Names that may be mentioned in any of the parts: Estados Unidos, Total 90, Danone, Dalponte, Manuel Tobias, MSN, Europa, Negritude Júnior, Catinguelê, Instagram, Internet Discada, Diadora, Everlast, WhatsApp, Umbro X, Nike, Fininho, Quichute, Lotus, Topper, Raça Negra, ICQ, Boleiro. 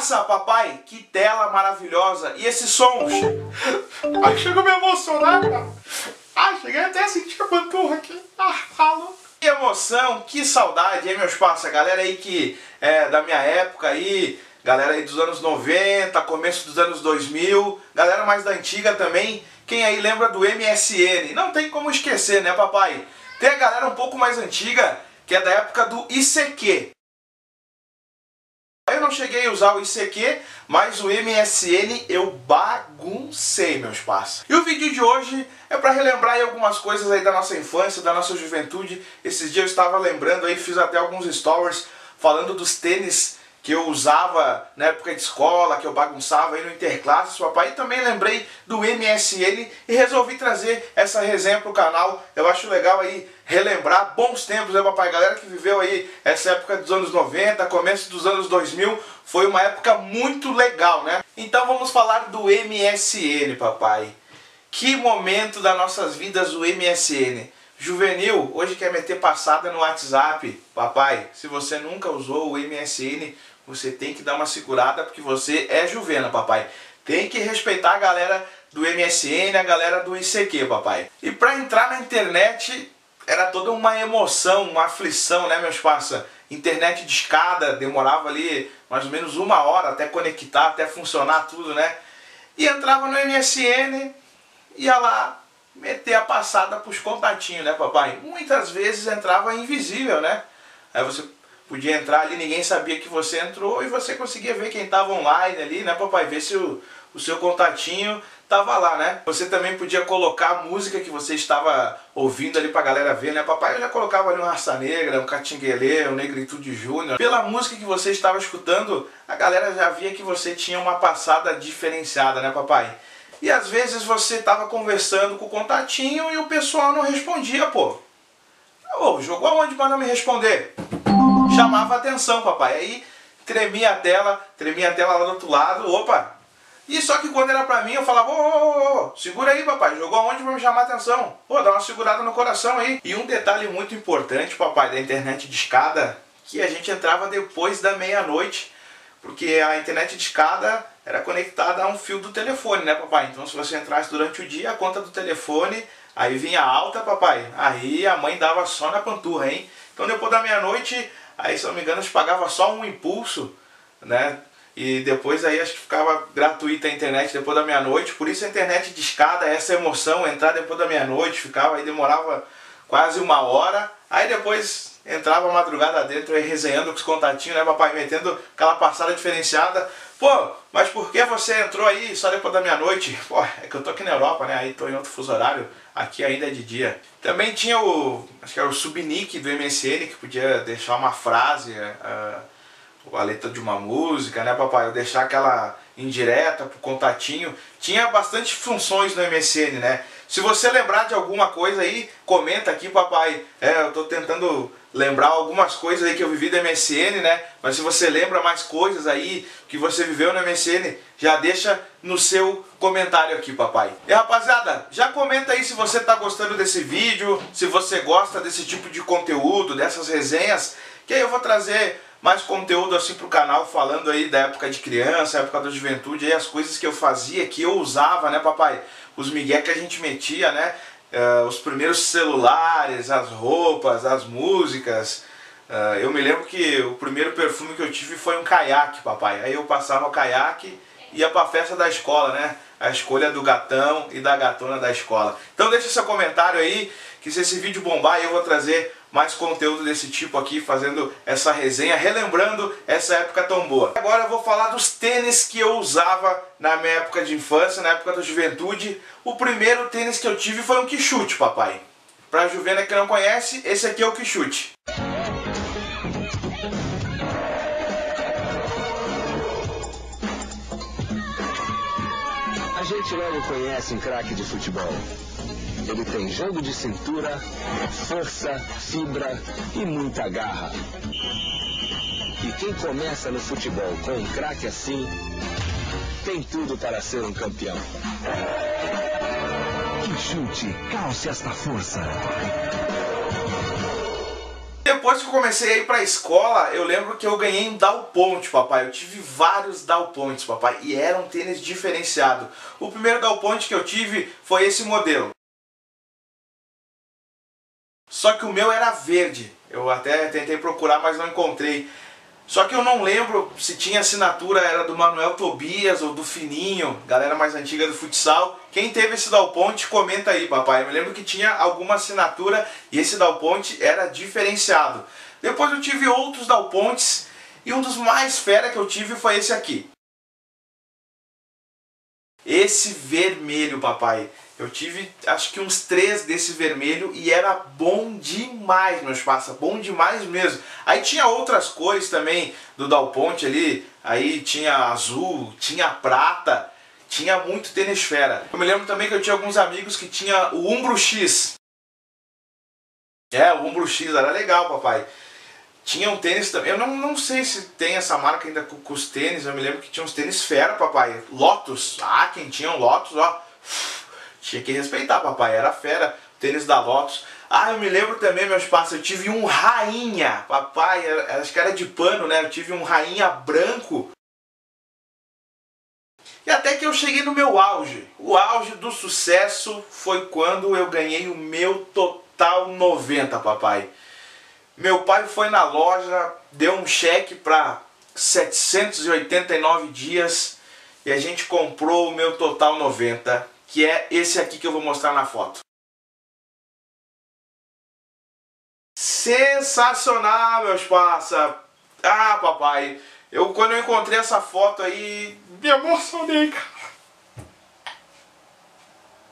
Nossa, papai, que tela maravilhosa. E esse som? Ai, chegou a me emocionar, cara. Ai, cheguei até a sentir a panturra aqui. Ah, alô. Que emoção, que saudade, hein, meus parça? A galera aí que é da minha época aí, galera aí dos anos 90, começo dos anos 2000, galera mais da antiga também, quem aí lembra do MSN? Não tem como esquecer, né, papai? Tem a galera um pouco mais antiga, que é da época do ICQ. Eu não cheguei a usar o ICQ, mas o MSN eu baguncei, meus parça. E o vídeo de hoje é para relembrar aí algumas coisas aí da nossa infância, da nossa juventude. Esses dias eu estava lembrando aí, fiz até alguns stories falando dos tênis que eu usava na época de escola, que eu bagunçava aí no interclasses, papai. E também lembrei do MSN e resolvi trazer essa resenha pro canal. Eu acho legal aí relembrar bons tempos, né, papai? Galera que viveu aí essa época dos anos 90, começo dos anos 2000, foi uma época muito legal, né? Então vamos falar do MSN, papai. Que momento das nossas vidas o MSN. Juvenil, hoje quer meter passada no WhatsApp. Papai, se você nunca usou o MSN, você tem que dar uma segurada porque você é juvena, papai. Tem que respeitar a galera do MSN, a galera do ICQ, papai. E pra entrar na internet era toda uma emoção, uma aflição, né, meus parça? Internet discada, demorava ali mais ou menos uma hora até conectar, até funcionar tudo, né? E entrava no MSN, ia lá meter a passada pros contatinhos, né, papai? Muitas vezes entrava invisível, né? Aí você podia entrar ali, ninguém sabia que você entrou e você conseguia ver quem estava online ali, né, papai? Ver se o seu contatinho estava lá, né? Você também podia colocar a música que você estava ouvindo ali pra galera ver, né, papai? Eu já colocava ali um Raça Negra, um Catinguelê, um Negritude Júnior. Pela música que você estava escutando, a galera já via que você tinha uma passada diferenciada, né, papai? E às vezes você estava conversando com o contatinho e o pessoal não respondia, pô. Ô, jogou aonde para não me responder? Chamava atenção, papai. Aí tremia a tela lá do outro lado, opa. E só que quando era pra mim, eu falava, ô, segura aí, papai, jogou aonde pra me chamar atenção? Pô, dá uma segurada no coração aí. E um detalhe muito importante, papai, da internet discada, que a gente entrava depois da meia-noite, porque a internet discada era conectada a um fio do telefone, né, papai? Então se você entrasse durante o dia, a conta do telefone, aí vinha alta, papai, aí a mãe dava só na panturra, hein? Então depois da meia-noite, aí, se não me engano, a gente pagava só um impulso, né? E depois aí acho que ficava gratuita a internet depois da meia-noite. Por isso a internet discada, essa emoção, entrar depois da meia-noite, ficava aí, demorava quase uma hora. Aí depois entrava a madrugada dentro aí resenhando com os contatinhos, né, papai? Metendo aquela passada diferenciada. Pô, mas por que você entrou aí só depois da meia-noite? Pô, é que eu tô aqui na Europa, né? Aí tô em outro fuso horário. Aqui ainda é de dia. Também tinha o, acho que era o subnick do MSN, que podia deixar uma frase, a letra de uma música, né, papai? Ou deixar aquela indireta pro contatinho. Tinha bastante funções no MSN, né? Se você lembrar de alguma coisa aí, comenta aqui, papai. É, eu tô tentando lembrar algumas coisas aí que eu vivi do MSN, né? Mas se você lembra mais coisas aí que você viveu no MSN, já deixa no seu comentário aqui, papai. E rapaziada, já comenta aí se você tá gostando desse vídeo, se você gosta desse tipo de conteúdo, dessas resenhas, que aí eu vou trazer mais conteúdo assim pro canal, falando aí da época de criança, época da juventude, aí as coisas que eu fazia, que eu usava, né, papai? Os migué que a gente metia, né? Os primeiros celulares, as roupas, as músicas. Eu me lembro que o primeiro perfume que eu tive foi um caiaque, papai. Aí eu passava o caiaque e ia pra festa da escola, né? A escolha do gatão e da gatona da escola. Então deixa seu comentário aí, que se esse vídeo bombar eu vou trazer mais conteúdo desse tipo aqui, fazendo essa resenha, relembrando essa época tão boa. Agora eu vou falar dos tênis que eu usava na minha época de infância, na época da juventude. O primeiro tênis que eu tive foi um quichute, papai. Pra juvena que não conhece, esse aqui é o quichute. A gente logo conhece um craque de futebol. Ele tem jogo de cintura, força, fibra e muita garra. E quem começa no futebol com um craque assim, tem tudo para ser um campeão. Que chute, calce esta força. depois que eu comecei a ir pra escola, eu lembro que eu ganhei um Dalponte, papai. Eu tive vários Dalpontes, papai, e era um tênis diferenciado. O primeiro Dalponte que eu tive foi esse modelo. Só que o meu era verde. Eu até tentei procurar, mas não encontrei. Só que eu não lembro se tinha assinatura, era do Manuel Tobias ou do Fininho, galera mais antiga do futsal. Quem teve esse Dalponte, comenta aí, papai. Eu me lembro que tinha alguma assinatura e esse Dalponte era diferenciado. Depois eu tive outros Dalpontes e um dos mais fera que eu tive foi esse aqui. Esse vermelho, papai. Eu tive acho que uns 3 desse vermelho e era bom demais, meus parça, bom demais mesmo. Aí tinha outras cores também do Dalponte ali, aí tinha azul, tinha prata, tinha muito tênis fera. Eu me lembro também que eu tinha alguns amigos que tinha o Umbro X. É, o Umbro X era legal, papai. Tinha um tênis também, eu não sei se tem essa marca ainda com os tênis, eu me lembro que tinha uns tênis fera, papai. Lotus, ah, quem tinha um Lotus, ó... Tinha que respeitar, papai, era fera, tênis da Lotus. Ah, eu me lembro também, meus parceiros, eu tive um rainha, papai, acho que era de pano, né? Eu tive um rainha branco. E até que eu cheguei no meu auge. O auge do sucesso foi quando eu ganhei o meu Total 90, papai. Meu pai foi na loja, deu um cheque para 789 dias e a gente comprou o meu Total 90. Que é esse aqui que eu vou mostrar na foto. Sensacional, meus parça! Ah, papai! Quando eu encontrei essa foto aí, me emocionei, cara!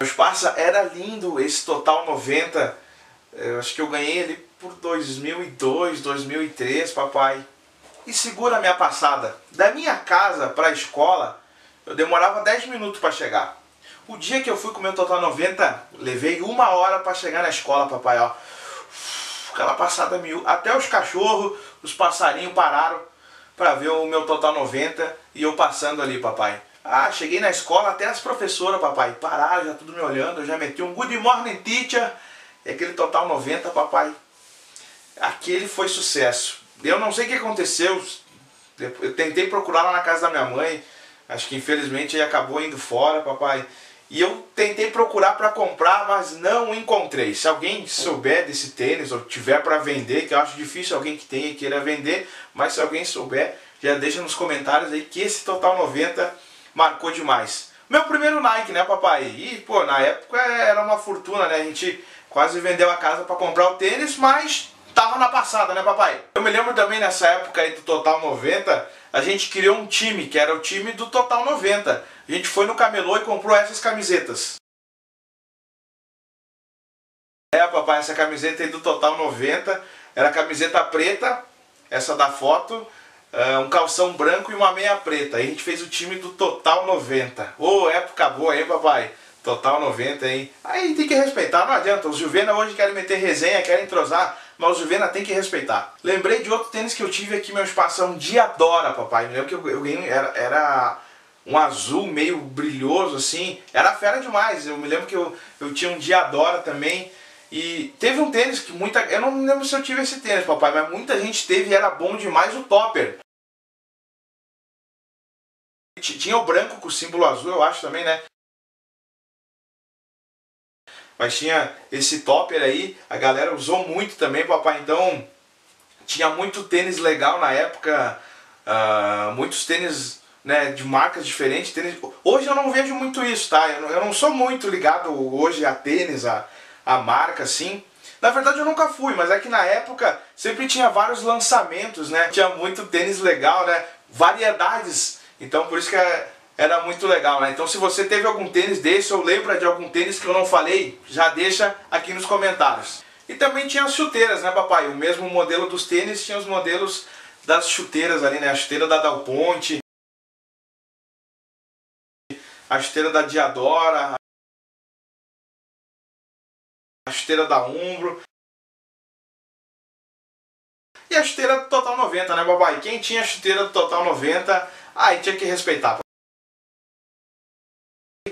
Meus parça, era lindo esse Total 90. Eu acho que eu ganhei ele por 2002, 2003, papai. E segura a minha passada. Da minha casa para a escola, eu demorava 10 minutos para chegar. O dia que eu fui com o meu Total 90, levei 1 hora pra chegar na escola, papai, ó. Aquela passada miúda. Até os cachorros, os passarinhos pararam pra ver o meu Total 90 e eu passando ali, papai. Ah, cheguei na escola, até as professoras, papai, pararam, já tudo me olhando. Eu já meti um good morning, teacher. E aquele Total 90, papai, aquele foi sucesso. Eu não sei o que aconteceu. Eu tentei procurar lá na casa da minha mãe. Acho que infelizmente ele acabou indo fora, papai. E eu tentei procurar para comprar, mas não encontrei. Se alguém souber desse tênis, ou tiver para vender, que eu acho difícil alguém que tenha e queira vender, mas se alguém souber, já deixa nos comentários aí que esse Total 90 marcou demais. Meu primeiro Nike, né, papai? E, pô, na época era uma fortuna, né? A gente quase vendeu a casa para comprar o tênis, mas tava na passada, né, papai? Eu me lembro também nessa época aí do Total 90... A gente criou um time, que era o time do Total 90. A gente foi no camelô e comprou essas camisetas. É, papai, essa camiseta aí do Total 90. Era camiseta preta, essa da foto, um calção branco e uma meia preta. Aí a gente fez o time do Total 90. Ô, época boa, hein, papai? Total 90, hein? Aí tem que respeitar, não adianta. Os Juvena hoje querem meter resenha, querem entrosar... Mas o Juvena tem que respeitar. Lembrei de outro tênis que eu tive aqui, meu espaço, é um Diadora, papai. Me lembro que eu ganhei, era um azul meio brilhoso, assim. Era fera demais. Eu me lembro que eu tinha um Diadora também. E teve um tênis que muita... Eu não lembro se eu tive esse tênis, papai, mas muita gente teve e era bom demais, o Topper. Tinha o branco com o símbolo azul, eu acho também, né? Mas tinha esse Topper aí, a galera usou muito também, papai, então tinha muito tênis legal na época, muitos tênis, né, de marcas diferentes, tênis... Hoje eu não vejo muito isso, tá? Eu não sou muito ligado hoje a tênis, a marca, assim. Na verdade eu nunca fui, mas é que na época sempre tinha vários lançamentos, né? Tinha muito tênis legal, né? Variedades, então por isso que... Era muito legal, né? Então se você teve algum tênis desse ou lembra de algum tênis que eu não falei, já deixa aqui nos comentários. E também tinha as chuteiras, né, papai? O mesmo modelo dos tênis tinha os modelos das chuteiras ali, né? A chuteira da Dalponte, a chuteira da Diadora, a chuteira da Umbro e a chuteira do Total 90, né, papai? Quem tinha a chuteira do Total 90, aí tinha que respeitar.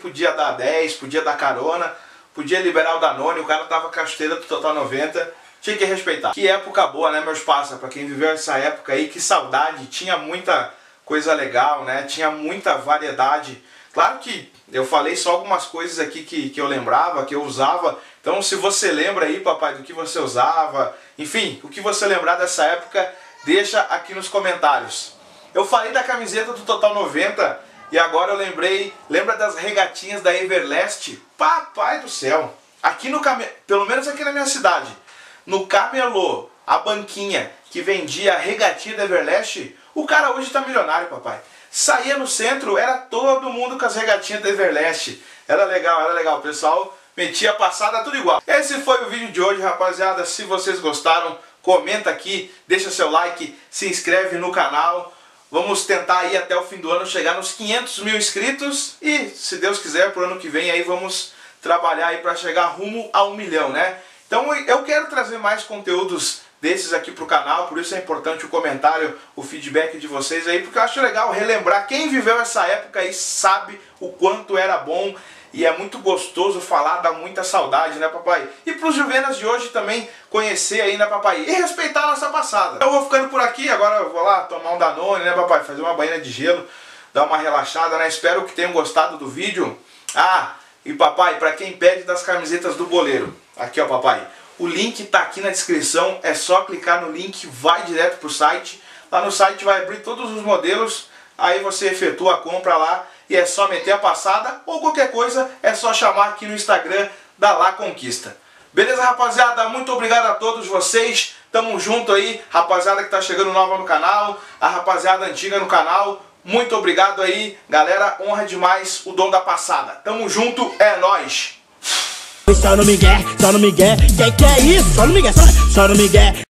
Podia dar 10, podia dar carona, podia liberar o Danone, o cara tava com a chuteira do Total 90. tinha que respeitar. Que época boa, né, meus pássaros? Pra quem viveu essa época aí, que saudade. Tinha muita coisa legal, né? Tinha muita variedade. Claro que eu falei só algumas coisas aqui que eu lembrava, que eu usava. Então, se você lembra aí, papai, do que você usava, enfim, o que você lembrar dessa época, deixa aqui nos comentários. Eu falei da camiseta do Total 90 e agora eu lembrei, lembra das regatinhas da Everlast? Papai do céu! Aqui no camelô, pelo menos aqui na minha cidade, no camelô, a banquinha que vendia a regatinha da Everlast, o cara hoje tá milionário, papai. Saía no centro, era todo mundo com as regatinhas da Everlast. Era legal, o pessoal metia a passada, tudo igual. Esse foi o vídeo de hoje, rapaziada. Se vocês gostaram, comenta aqui, deixa seu like, se inscreve no canal. Vamos tentar aí até o fim do ano chegar nos 500 mil inscritos e, se Deus quiser, pro ano que vem aí vamos trabalhar aí para chegar rumo a 1 milhão, né? Então eu quero trazer mais conteúdos desses aqui pro canal, por isso é importante o comentário, o feedback de vocês aí, porque eu acho legal relembrar. Quem viveu essa época aí sabe o quanto era bom e é muito gostoso falar, dá muita saudade, né, papai? E pros juvenas de hoje também conhecer aí, né, papai? E respeitar a nossa passada. Eu vou ficando por aqui, agora eu vou lá tomar um Danone, né, papai? Fazer uma banheira de gelo, dar uma relaxada, né? Espero que tenham gostado do vídeo. Ah, e papai, pra quem pede das camisetas do Boleiro, aqui ó, papai, o link tá aqui na descrição, é só clicar no link, vai direto pro site. Lá no site vai abrir todos os modelos, aí você efetua a compra lá e é só meter a passada ou qualquer coisa, é só chamar aqui no Instagram da La Conquista. Beleza, rapaziada? Muito obrigado a todos vocês, tamo junto aí, rapaziada que tá chegando nova no canal, a rapaziada antiga no canal, muito obrigado aí, galera, honra demais o dom da passada. Tamo junto, é nóis! Só no migué, que é isso? Só no migué, só no migué.